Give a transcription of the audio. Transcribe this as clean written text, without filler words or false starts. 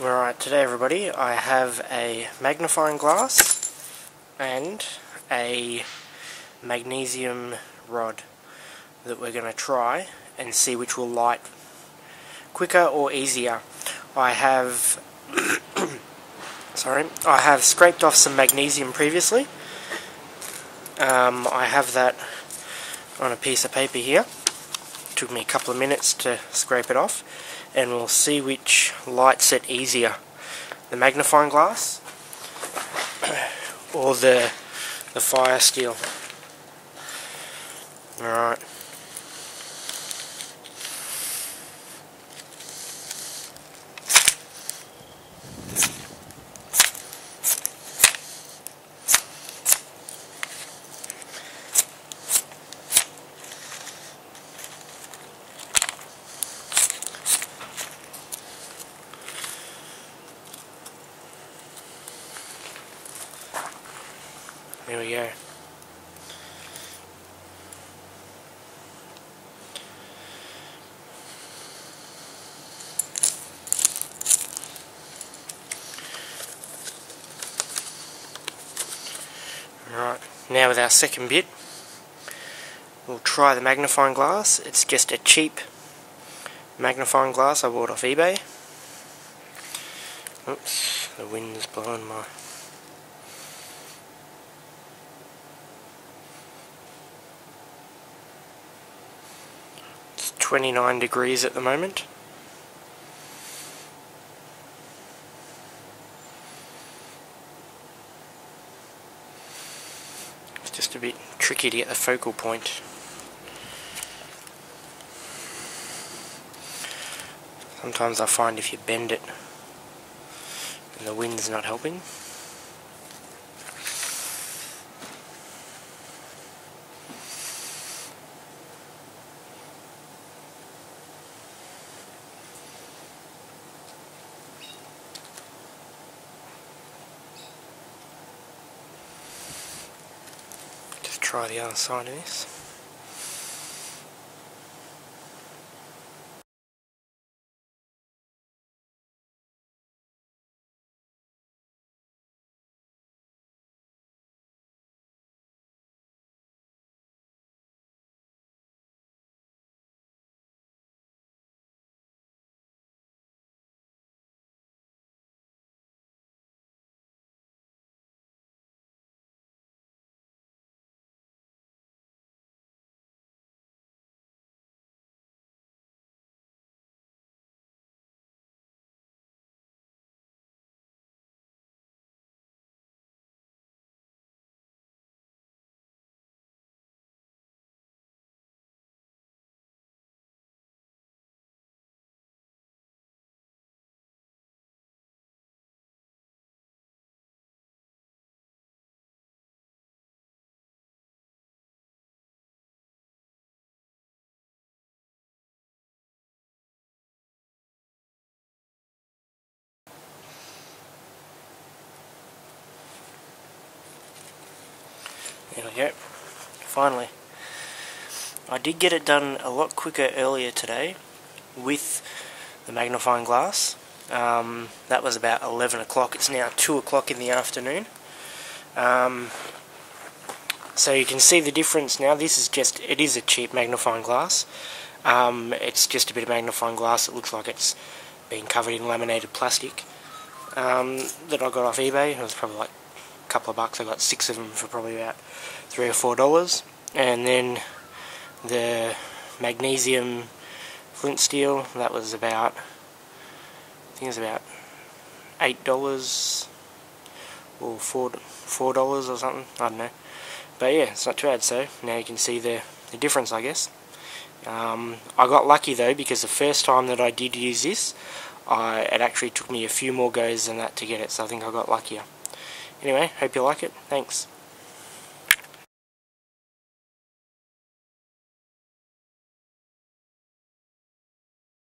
Alright, today everybody, I have a magnifying glass and a magnesium rod that we're going to try and see which will light quicker or easier. I have I have scraped off some magnesium previously. I have that on a piece of paper here. Took me a couple of minutes to scrape it off, and we'll see which lights it easier, the magnifying glass or the fire steel. Alright. There we go. Alright, now with our second bit, we'll try the magnifying glass. It's just a cheap magnifying glass I bought off eBay. Oops, the wind's blowing my... It's 29 degrees at the moment. It's just a bit tricky to get the focal point. Sometimes I find if you bend it and the wind's not helping. Try the other side of this. There we go, finally. I did get it done a lot quicker earlier today with the magnifying glass. That was about 11 o'clock, it's now 2 o'clock in the afternoon. So you can see the difference now. This is just, it is a cheap magnifying glass. It's just a bit of magnifying glass. It looks like it's been covered in laminated plastic that I got off eBay. It was probably like couple of bucks. I got 6 of them for probably about $3 or $4, and then the magnesium flint steel, that was about, I think it was about $8 or $4 or something, I don't know, but yeah, it's not too bad. So now you can see the difference, I guess. I got lucky though, because the first time that I did use this, it actually took me a few more goes than that to get it, so I think I got luckier. Anyway, hope you like it. Thanks.